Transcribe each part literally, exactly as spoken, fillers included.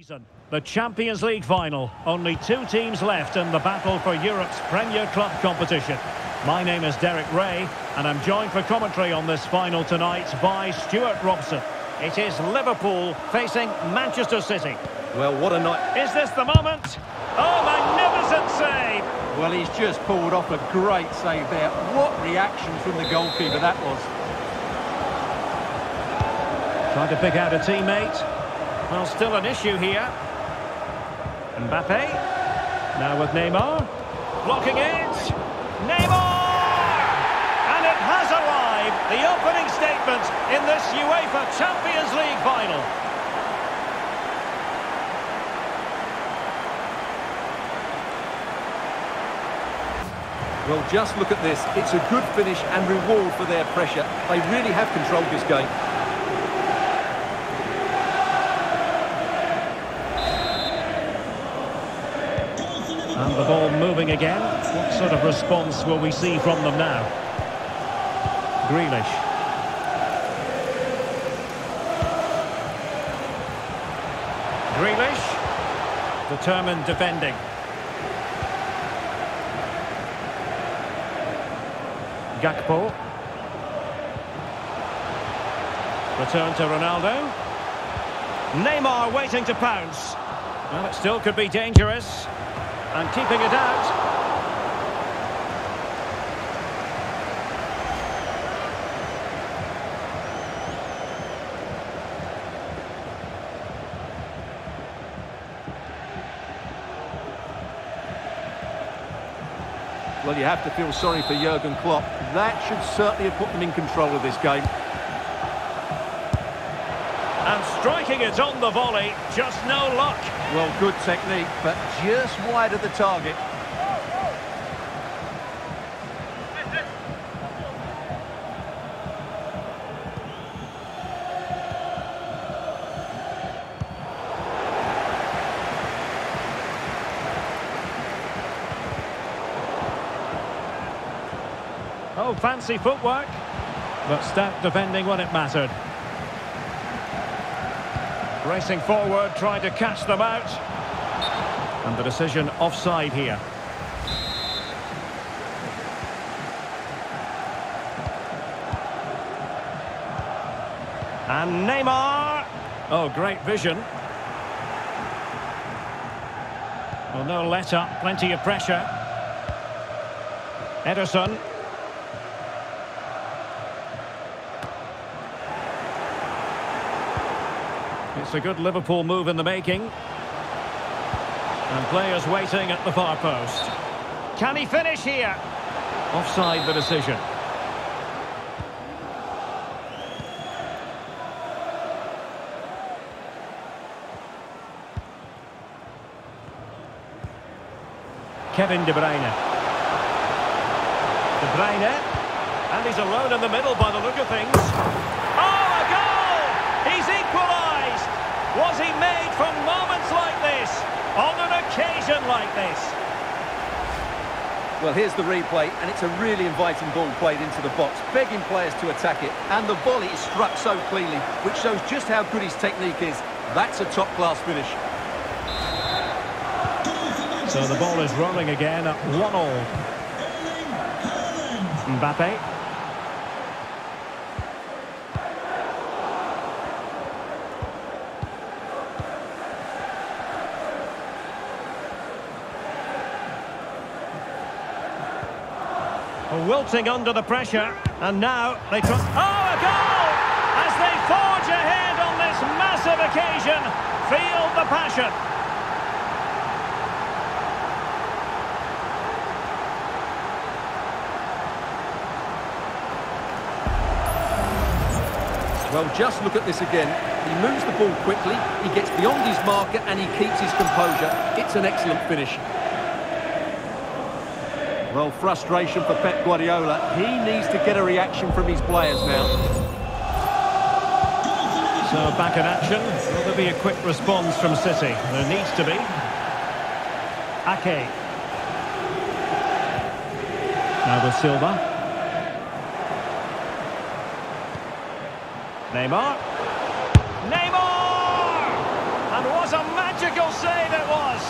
season. The Champions League final. Only two teams left in the battle for Europe's Premier Club competition. My name is Derek Ray, and I'm joined for commentary on this final tonight by Stuart Robson. It is Liverpool facing Manchester City. Well, what a night. Is this the moment? Oh, magnificent save! Well, he's just pulled off a great save there. What reaction from the goalkeeper that was. Trying to pick out a teammate. Well, still an issue here. Mbappe. Now with Neymar. Blocking it. Neymar! And it has arrived. The opening statement in this UEFA Champions League final. Well, just look at this. It's a good finish and reward for their pressure. They really have controlled this game. And the ball moving again. What sort of response will we see from them now? Grealish. Grealish. Determined defending. Gakpo. Return to Ronaldo. Neymar waiting to pounce. Well, it still could be dangerous. And keeping it out. Well, you have to feel sorry for Jurgen Klopp. That should certainly have put them in control of this game. And striking it on the volley, just no luck. Well, good technique, but just wide of the target. Oh, fancy footwork. But stout defending when it mattered. Racing forward, trying to catch them out. And the decision offside here. And Neymar. Oh, great vision. Well, no let up, plenty of pressure. Ederson. It's a good Liverpool move in the making. And players waiting at the far post. Can he finish here? Offside the decision. Kevin De Bruyne. De Bruyne. And he's alone in the middle by the look of things. Oh, a goal! He's equalised! Was he made for moments like this, on an occasion like this? Well, here's the replay, and it's a really inviting ball played into the box, begging players to attack it, and the volley is struck so cleanly, which shows just how good his technique is. That's a top-class finish. So the ball is rolling again at one all. Mbappe. Wilting under the pressure, and now they try. Oh, a goal! As they forge ahead on this massive occasion, feel the passion. Well, just look at this again. He moves the ball quickly, he gets beyond his marker, and he keeps his composure. It's an excellent finish. Well, frustration for Pep Guardiola. He needs to get a reaction from his players now. So, back in action. Will there be a quick response from City? There needs to be. Aké. Now with Silva. Neymar. Neymar! And what a Magical save it was.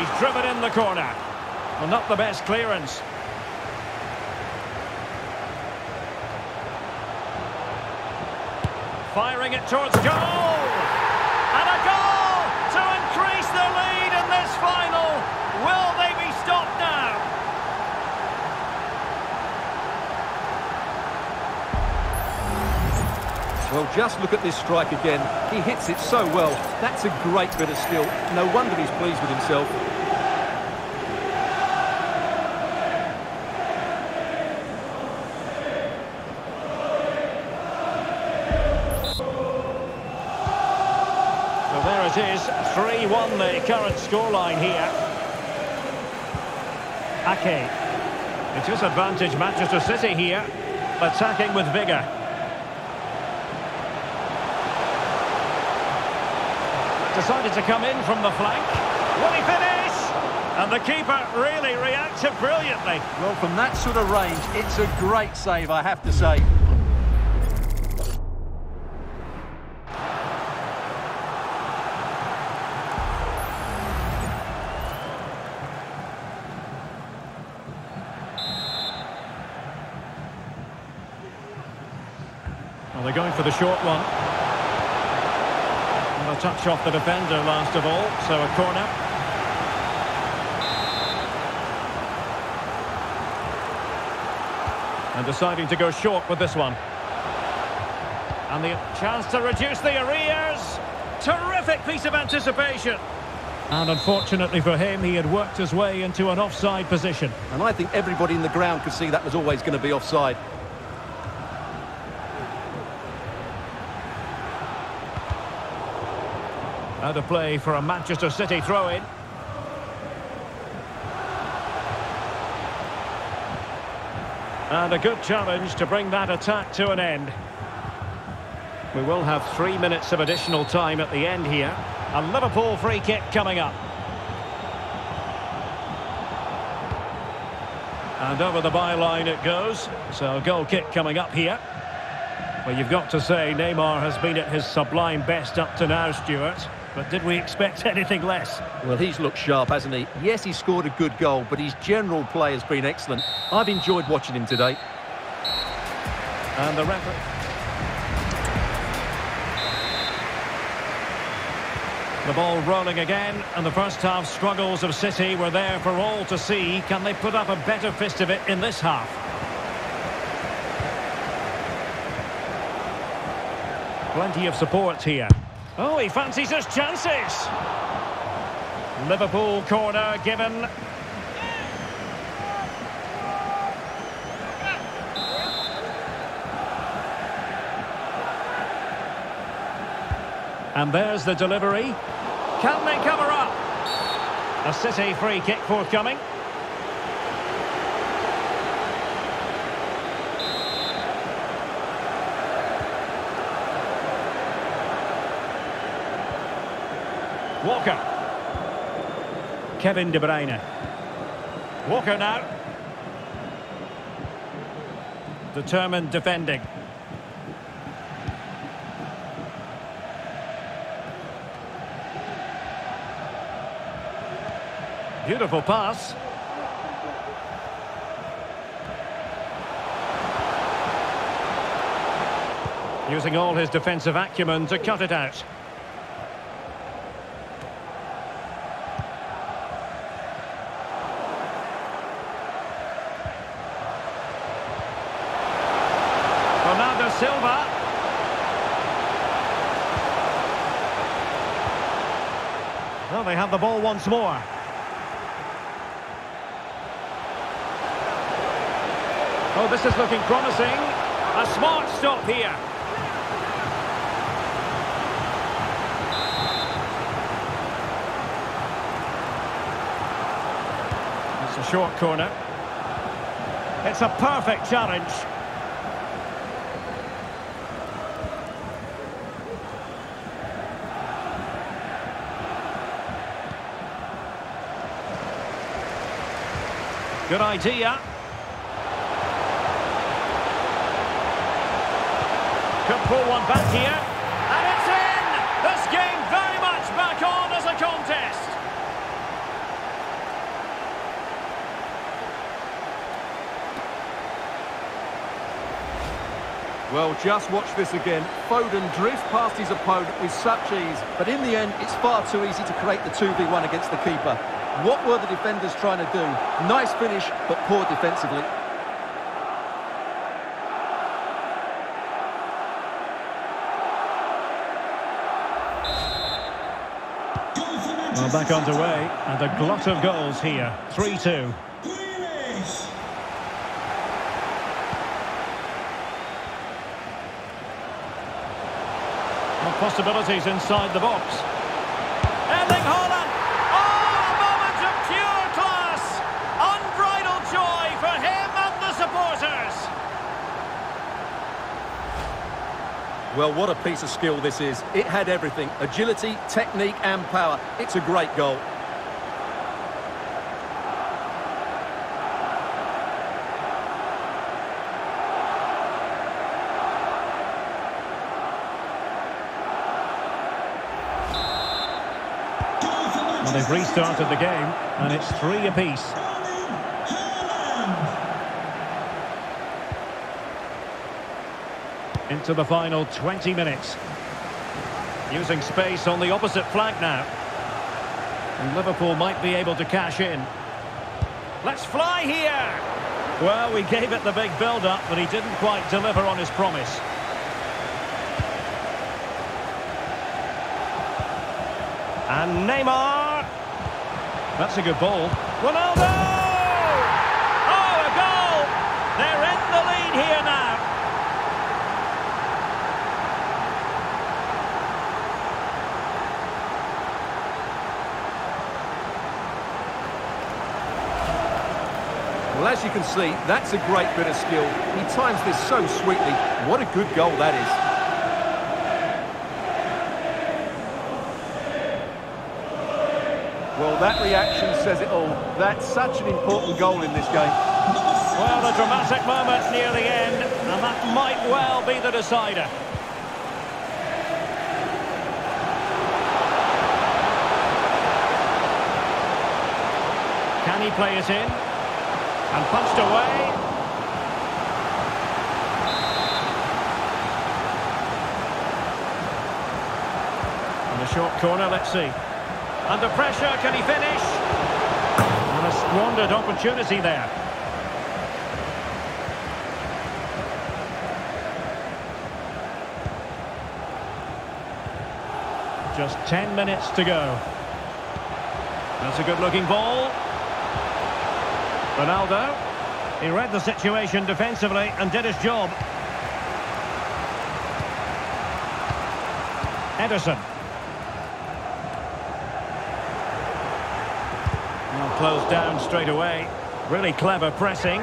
He's driven in the corner. Well, not the best clearance. Firing it towards goal. And a goal to increase the lead in this final. Will they be stopped now? Well, just look at this strike again. He hits it so well. That's a great bit of skill. No wonder he's pleased with himself. Well, there it is. three one the current scoreline here. Aké. It's disadvantage Manchester City here. Attacking with vigour. Decided to come in from the flank. Will he finish? And the keeper really reacted brilliantly. Well, from that sort of range, it's a great save, I have to say. Well, they're going for the short one. A touch off the defender last of all, so a corner. And deciding to go short with this one. And the chance to reduce the arrears. Terrific piece of anticipation. And unfortunately for him, he had worked his way into an offside position. And I think everybody in the ground could see that was always going to be offside. Out of play for a Manchester City throw-in. And a good challenge to bring that attack to an end. We will have three minutes of additional time at the end here. A Liverpool free kick coming up. And over the byline it goes. So a goal kick coming up here. Well, you've got to say Neymar has been at his sublime best up to now, Stuart. But did we expect anything less? Well, he's looked sharp, hasn't he? Yes, he scored a good goal, but his general play has been excellent. I've enjoyed watching him today. And the referee. The ball rolling again, and the first half struggles of City were there for all to see. Can they put up a better fist of it in this half? Plenty of support here. Oh, he fancies his chances. Liverpool corner given. And there's the delivery. Can they cover up? A City free kick forthcoming. Walker. Kevin De Bruyne. Walker now. Determined defending. Beautiful pass. Using all his defensive acumen to cut it out. Bernardo Silva. Well, they have the ball once more. Oh, this is looking promising. A smart stop here. It's a short corner. It's a perfect challenge. Good idea. Could pull one back here. And it's in! This game very much back on as a contest. Well, just watch this again. Foden drifts past his opponent with such ease. But in the end, it's far too easy to create the two v one against the keeper. What were the defenders trying to do? Nice finish, but poor defensively. Well, back underway, and a glut of goals here. three two. Grealish. More possibilities inside the box. Erling Haaland! Oh, a moment of pure class! Unbridled joy for him and the supporters! Well, what a piece of skill this is. It had everything. Agility, technique and power. It's a great goal. Well, they've restarted the game, and it's three apiece. Into the final twenty minutes. Using space on the opposite flank now. And Liverpool might be able to cash in. Let's fly here! Well, we gave it the big build-up, but he didn't quite deliver on his promise. And Neymar! That's a good ball. Ronaldo! Oh, a goal! They're in the lead here now. Well, as you can see, that's a great bit of skill. He times this so sweetly. What a good goal that is. Well, that reaction says it all. That's such an important goal in this game. Well, a dramatic moment near the end, and that might well be the decider. Can he play it in? And punched away. In the short corner, let's see. Under pressure, can he finish? And a squandered opportunity there. Just ten minutes to go. That's a good-looking ball. Ronaldo. He read the situation defensively and did his job. Ederson. Closed down straight away. Really clever pressing.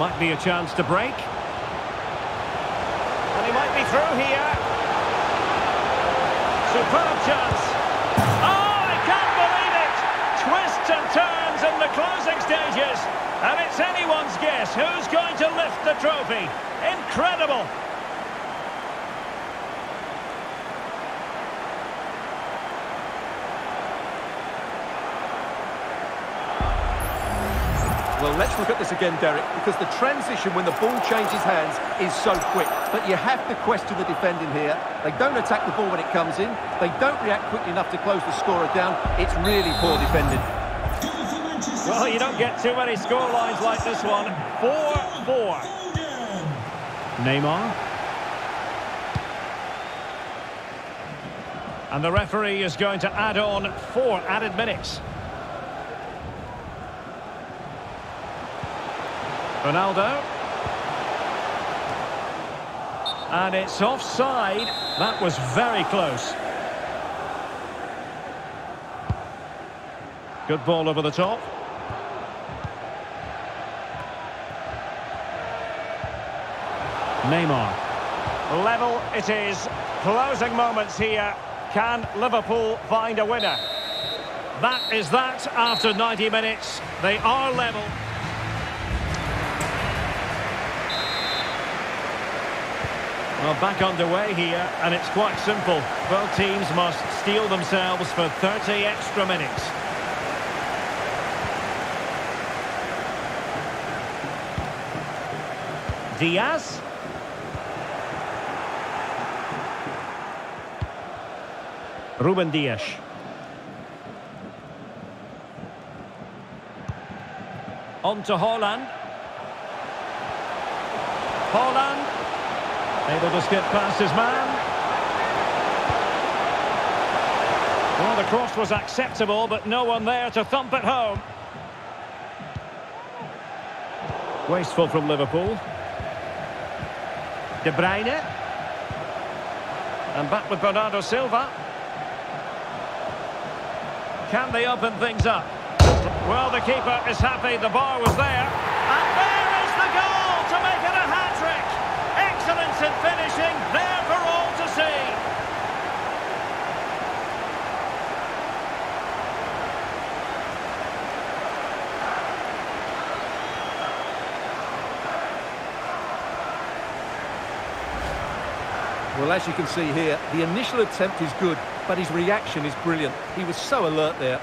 Might be a chance to break. And he might be through here. Superb chance. Oh, I can't believe it! Twists and turns in the closing stages. And it's anyone's guess who's going to lift the trophy. Incredible! Well, let's look at this again, Derek, because the transition when the ball changes hands is so quick. But you have to question the defending here. They don't attack the ball when it comes in. They don't react quickly enough to close the scorer down. It's really poor defending. Well, you don't get too many score lines like this one. four four. Neymar. And the referee is going to add on four added minutes. Ronaldo. And it's offside. That was very close. Good ball over the top. Neymar. Level it is. Closing moments here. Can Liverpool find a winner? That is that after ninety minutes. They are level. Well, back underway here, and it's quite simple. Both teams must steel themselves for thirty extra minutes. Diaz. Ruben Dias. On to Haaland. Haaland. Able to skip past his man. Well, the cross was acceptable, but no one there to thump it home. Wasteful from Liverpool. De Bruyne. And back with Bernardo Silva. Can they open things up? Well, the keeper is happy. The bar was there. And there is the goal to make it a hat-trick. Excellence in finishing, there for all to see. Well, as you can see here, the initial attempt is good, but his reaction is brilliant. He was so alert there.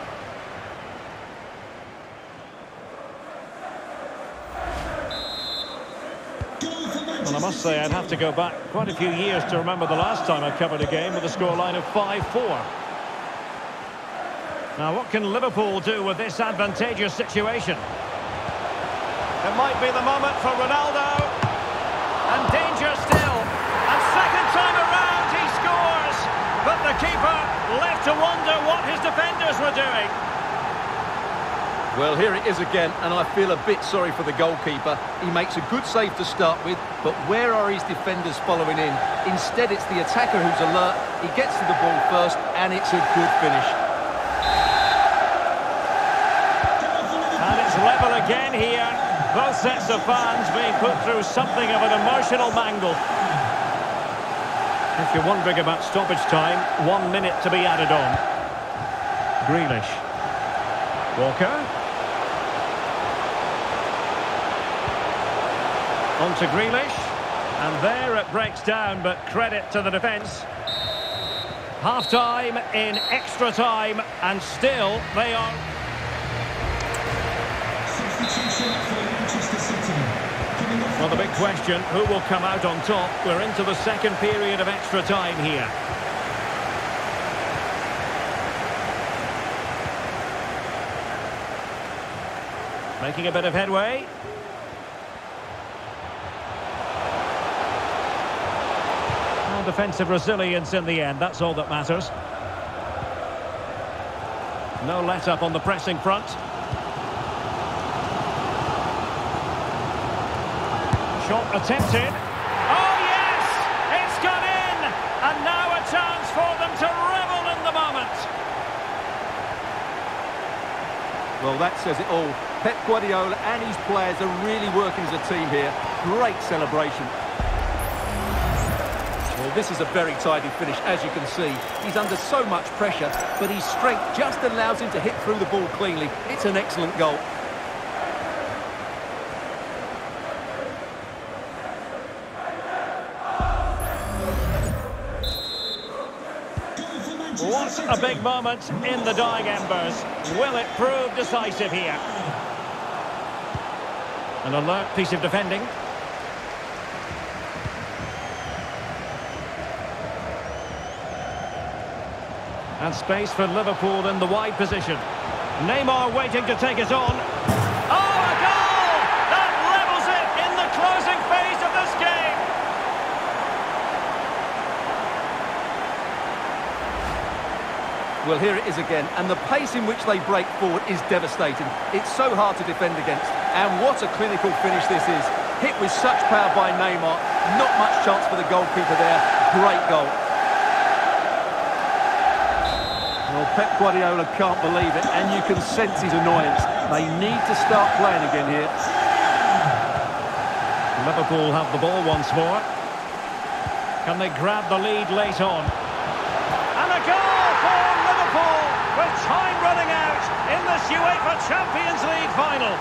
Well, I must say, I'd have to go back quite a few years to remember the last time I covered a game with a scoreline of five four. Now, what can Liverpool do with this advantageous situation? It might be the moment for Ronaldo. And danger still. And second time around, he scores. But the keeper left to wonder what his defenders were doing. Well, here it is again, and I feel a bit sorry for the goalkeeper. He makes a good save to start with, but where are his defenders following in? Instead, it's the attacker who's alert. He gets to the ball first, and it's a good finish. And it's level again here. Both sets of fans being put through something of an emotional mangle. If you're wondering about stoppage time, one minute to be added on. Grealish. Walker. On to Grealish, and there it breaks down, but credit to the defence. Half-time in extra time, and still they are... Substitution for Manchester City. Well, the big question, who will come out on top? We're into the second period of extra time here. Making a bit of headway. Defensive resilience in the end, that's all that matters. No let up on the pressing front. Shot attempted. Oh yes, it's gone in, and now a chance for them to revel in the moment. Well, that says it all. Pep Guardiola and his players are really working as a team here. Great celebration. Well, this is a very tidy finish, as you can see. He's under so much pressure, but his strength just allows him to hit through the ball cleanly. It's an excellent goal. What a big moment in the dying embers. Will it prove decisive here? An alert piece of defending. And space for Liverpool in the wide position. Neymar waiting to take it on. Oh, a goal! That levels it in the closing phase of this game. Well, here it is again, and the pace in which they break forward is devastating. It's so hard to defend against, and what a clinical finish this is. Hit with such power by Neymar. Not much chance for the goalkeeper there. Great goal. Well, Pep Guardiola can't believe it, and you can sense his annoyance. They need to start playing again here. Liverpool have the ball once more. Can they grab the lead late on? And a goal for Liverpool, with time running out in this UEFA Champions League final.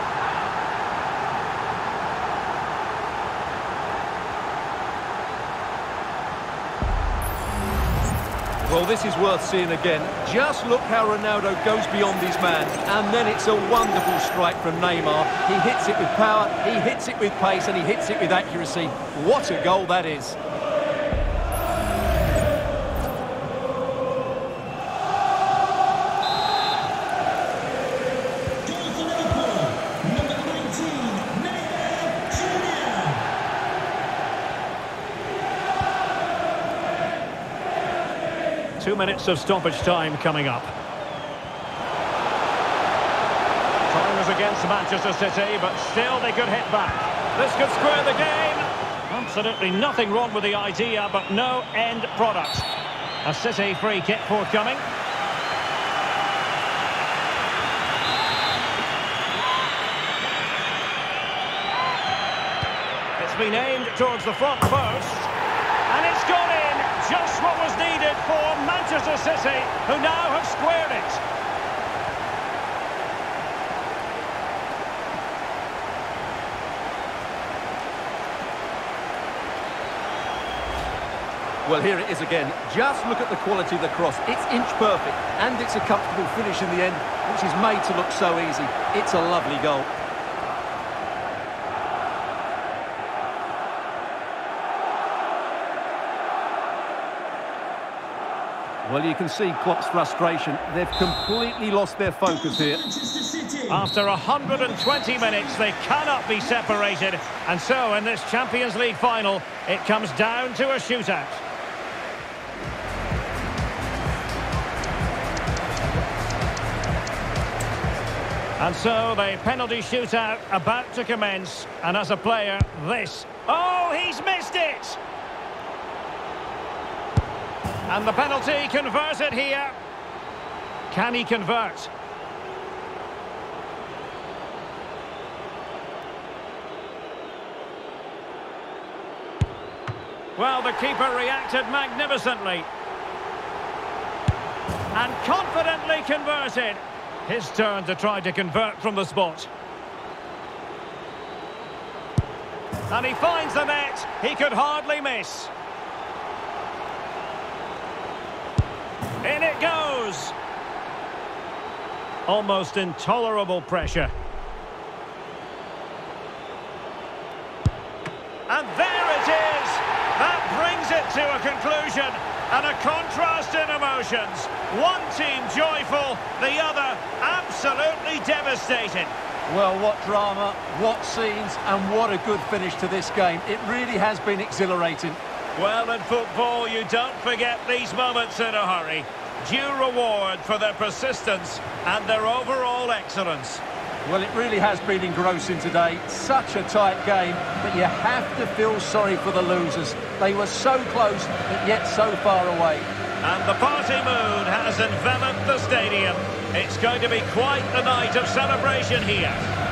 Well, this is worth seeing again. Just look how Ronaldo goes beyond his man. And then it's a wonderful strike from Neymar. He hits it with power, he hits it with pace, and he hits it with accuracy. What a goal that is. Two minutes of stoppage time coming up. Time was against Manchester City, but still they could hit back. This could square the game. Absolutely nothing wrong with the idea, but no end product. A City free kick forthcoming. It's been aimed towards the front post. And it's gone in. Just what was needed for Manchester City, who now have squared it. Well, here it is again. Just look at the quality of the cross. It's inch perfect, and it's a comfortable finish in the end, which is made to look so easy. It's a lovely goal. Well, you can see Klopp's frustration. They've completely lost their focus here. After one hundred twenty minutes, they cannot be separated. And so, in this Champions League final, it comes down to a shootout. And so, the penalty shootout about to commence. And as a player, this... Oh, he's missed it! And the penalty converted here. Can he convert? Well, the keeper reacted magnificently. And confidently converted. His turn to try to convert from the spot. And he finds the net. He could hardly miss. In it goes! Almost intolerable pressure. And there it is! That brings it to a conclusion, and a contrast in emotions. One team joyful, the other absolutely devastated. Well, what drama, what scenes, and what a good finish to this game. It really has been exhilarating. Well, in football, you don't forget these moments in a hurry. Due reward for their persistence and their overall excellence. Well, it really has been engrossing today. Such a tight game, but you have to feel sorry for the losers. They were so close, but yet so far away. And the party mood has enveloped the stadium. It's going to be quite the night of celebration here.